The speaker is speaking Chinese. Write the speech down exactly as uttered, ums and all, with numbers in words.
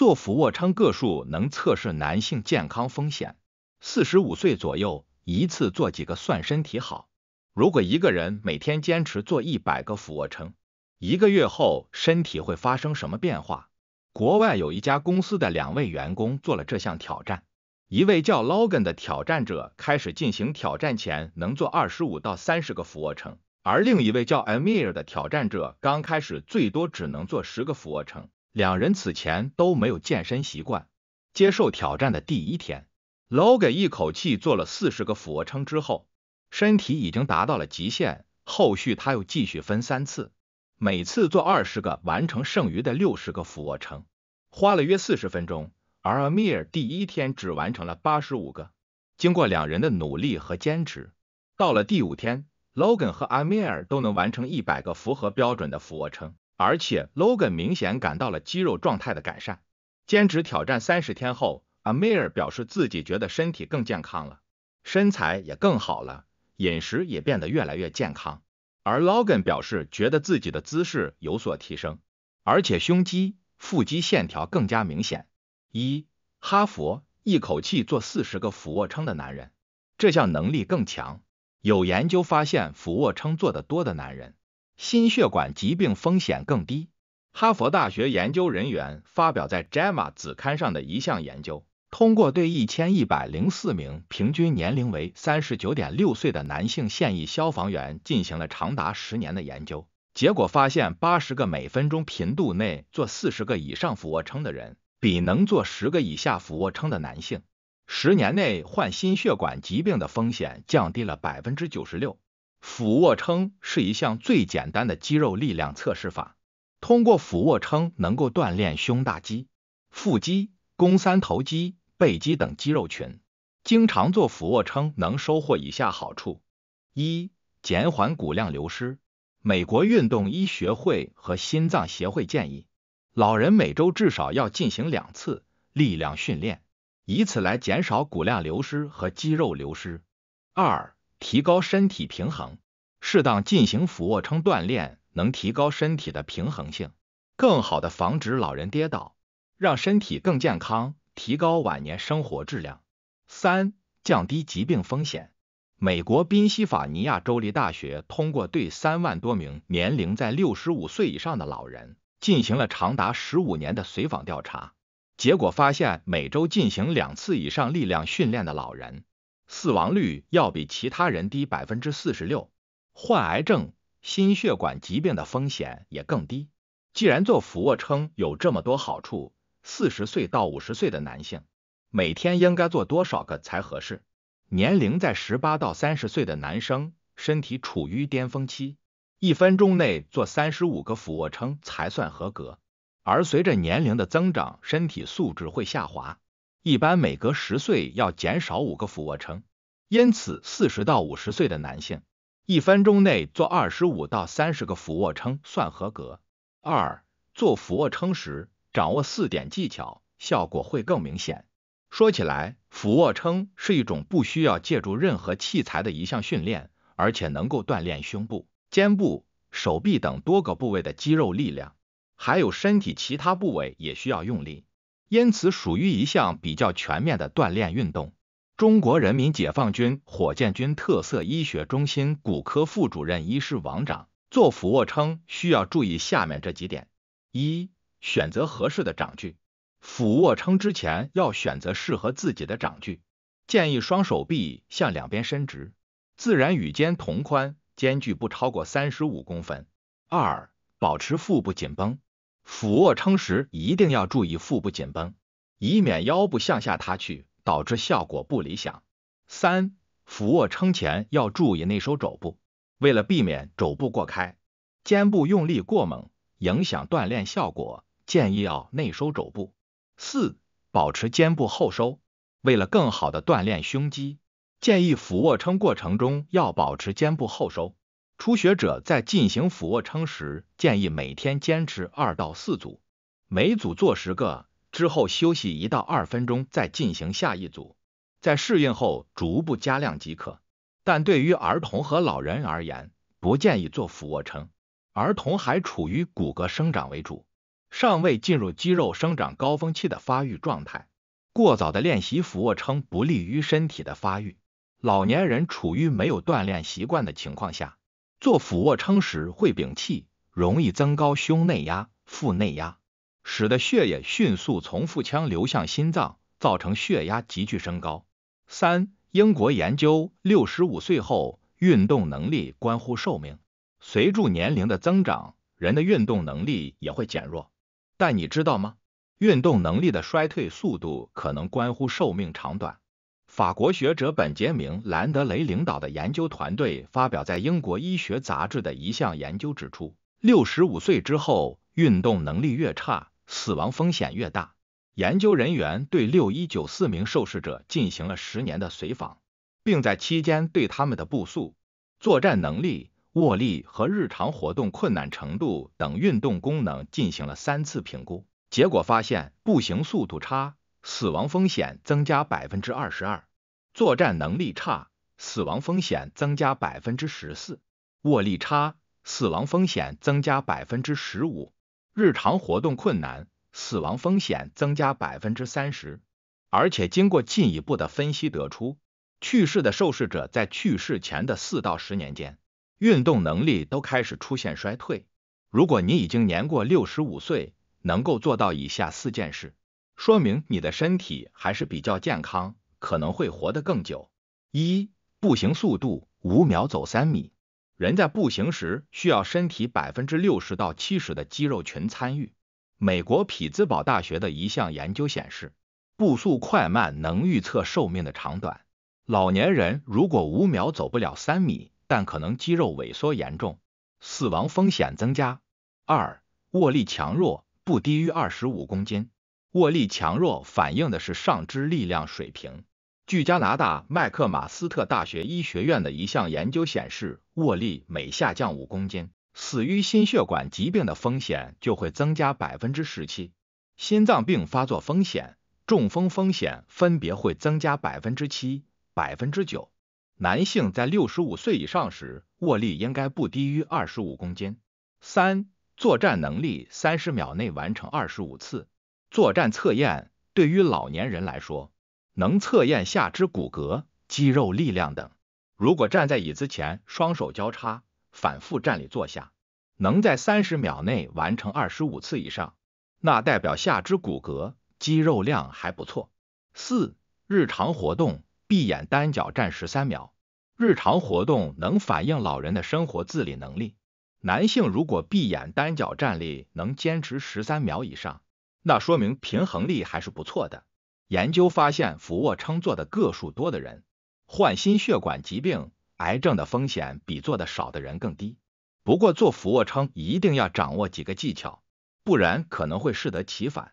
做俯卧撑个数能测试男性健康风险。四十五岁左右，一次做几个算身体好。如果一个人每天坚持做一百个俯卧撑，一个月后身体会发生什么变化？国外有一家公司的两位员工做了这项挑战。一位叫 Logan 的挑战者开始进行挑战前能做二十五到三十个俯卧撑，而另一位叫 Amir 的挑战者刚开始最多只能做十个俯卧撑。两人此前都没有健身习惯。接受挑战的第一天， Logan 一口气做了四十个俯卧撑之后，身体已经达到了极限，后续他又继续分三次，每次做二十个，完成剩余的六十个俯卧撑，花了约四十分钟。而 Amir 第一天只完成了八十五个。经过两人的努力和坚持，到了第五天， Logan 和 Amir 都能完成一百个符合标准的俯卧撑，而且 Logan 明显感到了肌肉状态的改善。坚持挑战三十天后， Amir 表示自己觉得身体更健康了，身材也更好了，饮食也变得越来越健康。而 Logan 表示觉得自己的姿势有所提升，而且胸肌、腹肌线条更加明显。一哈佛一口气做四十个俯卧撑的男人，这项能力更强。有研究发现，俯卧撑做得多的男人，心血管疾病风险更低。哈佛大学研究人员发表在 JAMA 子刊上的一项研究，通过对一千一百零四名平均年龄为 三十九点六 岁的男性现役消防员进行了长达十年的研究，结果发现八十个每分钟频度内做四十个以上俯卧撑的人，比能做十个以下俯卧撑的男性，十年内患心血管疾病的风险降低了 百分之九十六。 俯卧撑是一项最简单的肌肉力量测试法，通过俯卧撑能够锻炼胸大肌、腹肌、肱三头肌、背肌等肌肉群。经常做俯卧撑能收获以下好处：一、减缓骨量流失。美国运动医学会和心脏协会建议，老人每周至少要进行两次力量训练，以此来减少骨量流失和肌肉流失。二、提高身体平衡。适当进行俯卧撑锻炼能提高身体的平衡性，更好地防止老人跌倒，让身体更健康，提高晚年生活质量。三、降低疾病风险。美国宾夕法尼亚州立大学通过对三万多名年龄在六十五岁以上的老人进行了长达十五年的随访调查，结果发现每周进行两次以上力量训练的老人，死亡率要比其他人低 百分之四十六， 患癌症、心血管疾病的风险也更低。既然做俯卧撑有这么多好处，四十岁到五十岁的男性，每天应该做多少个才合适？年龄在十八到三十岁的男生，身体处于巅峰期，一分钟内做三十五个俯卧撑才算合格。而随着年龄的增长，身体素质会下滑，一般每隔十岁要减少五个俯卧撑。因此，四十到五十岁的男性，一分钟内做二十五到三十个俯卧撑算合格。二、做俯卧撑时掌握四点技巧，效果会更明显。说起来，俯卧撑是一种不需要借助任何器材的一项训练，而且能够锻炼胸部、肩部、手臂等多个部位的肌肉力量，还有身体其他部位也需要用力，因此属于一项比较全面的锻炼运动。中国人民解放军火箭军特色医学中心骨科副主任医师王长，做俯卧撑需要注意下面这几点：一、选择合适的掌距。俯卧撑之前要选择适合自己的掌距，建议双手臂向两边伸直，自然与肩同宽，间距不超过三十五公分。二、保持腹部紧绷。俯卧撑时一定要注意腹部紧绷，以免腰部向下塌去，导致效果不理想。三、俯卧撑前要注意内收肘部，为了避免肘部过开、肩部用力过猛，影响锻炼效果，建议要内收肘部。四、保持肩部后收，为了更好的锻炼胸肌，建议俯卧撑过程中要保持肩部后收。初学者在进行俯卧撑时，建议每天坚持二到四组，每组做十个，之后休息一到二分钟再进行下一组，在适应后逐步加量即可。但对于儿童和老人而言，不建议做俯卧撑。儿童还处于骨骼生长为主，尚未进入肌肉生长高峰期的发育状态。过早的练习俯卧撑不利于身体的发育。老年人处于没有锻炼习惯的情况下，做俯卧撑时会屏气，容易增高胸内压、腹内压，使得血液迅速从腹腔流向心脏，造成血压急剧升高。三、英国研究六十五岁后运动能力关乎寿命。随着年龄的增长，人的运动能力也会减弱。但你知道吗？运动能力的衰退速度可能关乎寿命长短。法国学者本杰明·兰德雷领导的研究团队发表在英国医学杂志的一项研究指出，六十五岁之后，运动能力越差，死亡风险越大。研究人员对六千一百九十四名受试者进行了十年的随访，并在期间对他们的步速、作战能力、握力和日常活动困难程度等运动功能进行了三次评估。结果发现，步行速度差，死亡风险增加 百分之二十二， 作战能力差，死亡风险增加 百分之十四， 握力差，死亡风险增加 百分之十五， 日常活动困难，死亡风险增加 百分之三十。 而且经过进一步的分析得出，去世的受试者在去世前的四到十年间，运动能力都开始出现衰退。如果你已经年过六十五岁，能够做到以下四件事，说明你的身体还是比较健康，可能会活得更久。一、步行速度五秒走三米。人在步行时需要身体 百分之六十到七十 的肌肉群参与。美国匹兹堡大学的一项研究显示，步速快慢能预测寿命的长短。老年人如果五秒走不了三米，但可能肌肉萎缩严重，死亡风险增加。二、握力强弱不低于二十五公斤。握力强弱反映的是上肢力量水平。据加拿大麦克马斯特大学医学院的一项研究显示，握力每下降五公斤，死于心血管疾病的风险就会增加 百分之十七， 心脏病发作风险、中风风险分别会增加 百分之七、百分之九。 男性在六十五岁以上时，握力应该不低于二十五公斤。三、作战能力三十秒内完成二十五次。作战测验对于老年人来说，能测验下肢骨骼、肌肉力量等。如果站在椅子前，双手交叉，反复站立坐下，能在三十秒内完成二十五次以上，那代表下肢骨骼、肌肉量还不错。四、日常活动，闭眼单脚站十三秒。日常活动能反映老人的生活自理能力。男性如果闭眼单脚站立能坚持十三秒以上，那说明平衡力还是不错的。研究发现，俯卧撑做的个数多的人，患心血管疾病、癌症的风险比做的少的人更低。不过做俯卧撑一定要掌握几个技巧，不然可能会适得其反。